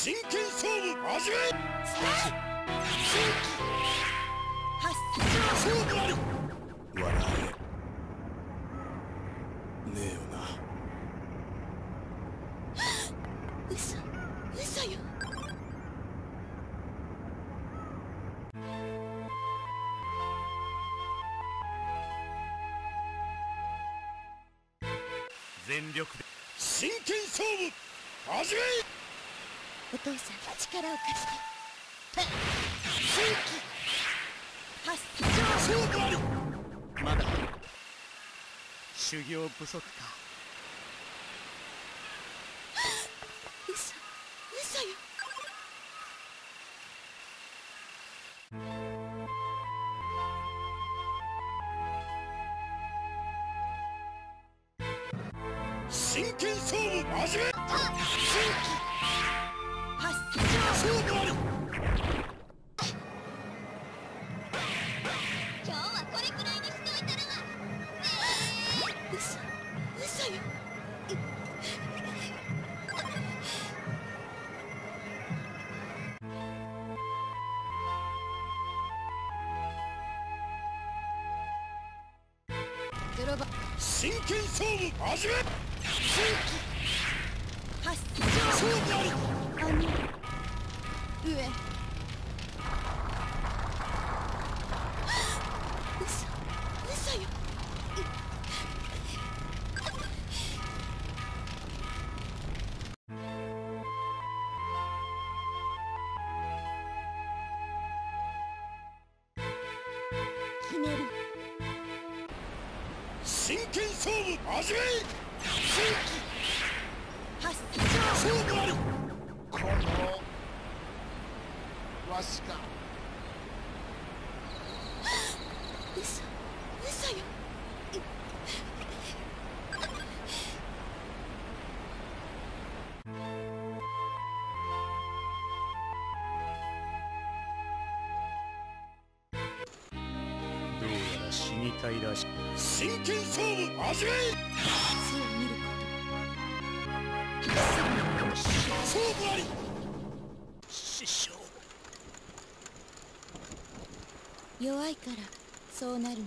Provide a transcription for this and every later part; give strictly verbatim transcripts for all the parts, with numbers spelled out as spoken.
真剣勝負始め。発勝負あり。笑えねえよな。嘘嘘よ。全力で真剣勝負始め。お父さん力を貸して正気発勝負。まだ修行不足か。嘘嘘よ。真剣勝負始め。正気今日はこれくらいにしといたらは。嘘嘘よ。泥棒真剣勝負始め。発勝負あり。うえ嘘嘘よ。決める真剣勝負始め。発勝負あり。このわしか。嘘嘘よ。どうやら死にたいらしい。真剣勝負始め。勝負あり。師匠弱いからそうなるのよ。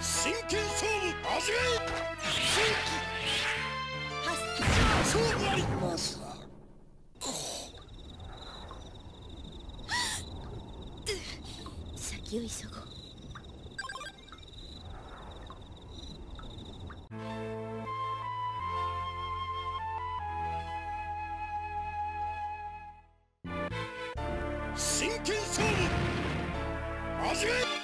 真剣勝負始め。正気発勝負あり。まさか先を急ごう。真剣勝負始め。